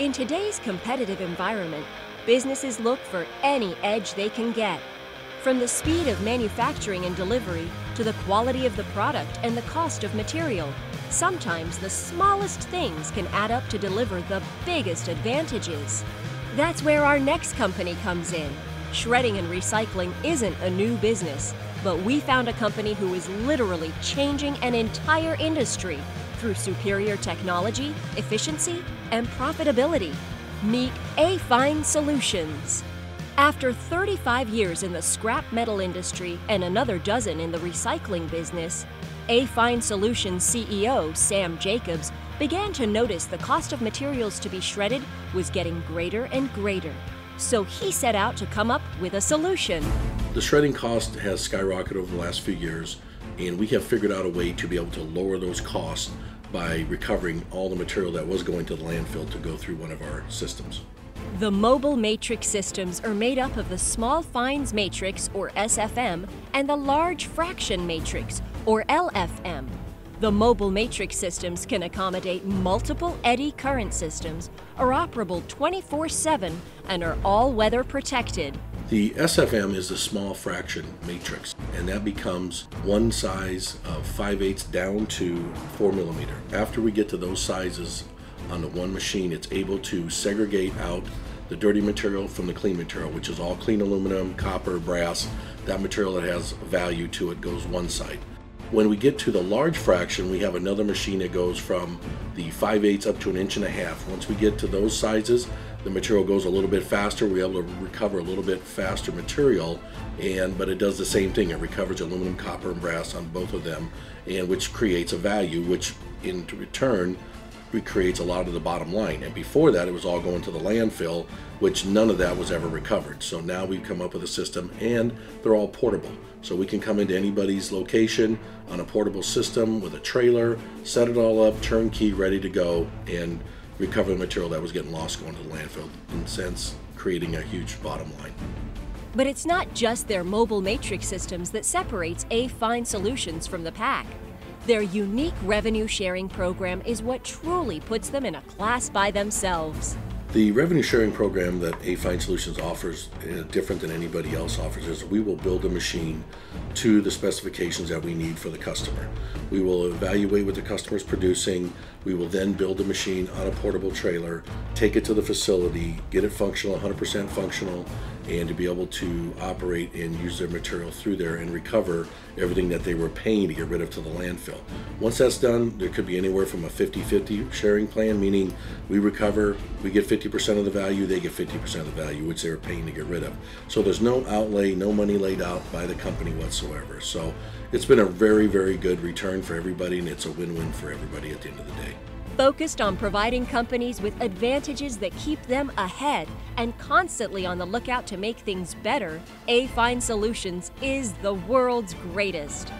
In today's competitive environment, businesses look for any edge they can get. From the speed of manufacturing and delivery to the quality of the product and the cost of material, sometimes the smallest things can add up to deliver the biggest advantages. That's where our next company comes in. Shredding and recycling isn't a new business, but we found a company who is literally changing an entire industry through superior technology, efficiency, and profitability. Meet A Fine Solutions. After 35 years in the scrap metal industry and another dozen in the recycling business, A Fine Solutions CEO Sam Jacobs began to notice the cost of materials to be shredded was getting greater and greater. So he set out to come up with a solution. The shredding cost has skyrocketed over the last few years, and we have figured out a way to be able to lower those costs by recovering all the material that was going to the landfill to go through one of our systems. The Mobile Matrix Systems are made up of the Small Fines Matrix, or SFM, and the Large Fraction Matrix, or LFM. The Mobile Matrix Systems can accommodate multiple eddy current systems, are operable 24/7, and are all-weather protected. The SFM is the Small Fraction Matrix, and that becomes one size of 5/8 down to 4 millimeter. After we get to those sizes, on the one machine, it's able to segregate out the dirty material from the clean material, which is all clean aluminum, copper, brass. That material that has value to it goes one side. When we get to the large fraction, we have another machine that goes from the 5/8 up to 1.5 inches. Once we get to those sizes, the material goes a little bit faster. We're able to recover a little bit faster material, but it does the same thing. It recovers aluminum, copper, and brass on both of them, and which creates a value, which in return recreates a lot of the bottom line. And before that, it was all going to the landfill, which none of that was ever recovered. So now we've come up with a system, and they're all portable. So we can come into anybody's location on a portable system with a trailer, set it all up, turnkey, ready to go, and recover the material that was getting lost going to the landfill, in a sense, creating a huge bottom line. But it's not just their Mobile Matrix Systems that separates A Fine Solutions from the pack. Their unique revenue-sharing program is what truly puts them in a class by themselves. The revenue-sharing program that A Fine Solutions offers is different than anybody else offers. Is we will build a machine to the specifications that we need for the customer. We will evaluate what the customer is producing. We will then build the machine on a portable trailer, take it to the facility, get it functional, 100% functional, and to be able to operate and use their material through there and recover everything that they were paying to get rid of to the landfill. Once that's done, there could be anywhere from a 50-50 sharing plan, meaning we recover, we get 50% of the value, they get 50% of the value, which they were paying to get rid of. So there's no outlay, no money laid out by the company whatsoever. So it's been a very, very good return for everybody, and it's a win-win for everybody at the end of the day. Focused on providing companies with advantages that keep them ahead and constantly on the lookout to make things better, A Fine Solutions is the world's greatest.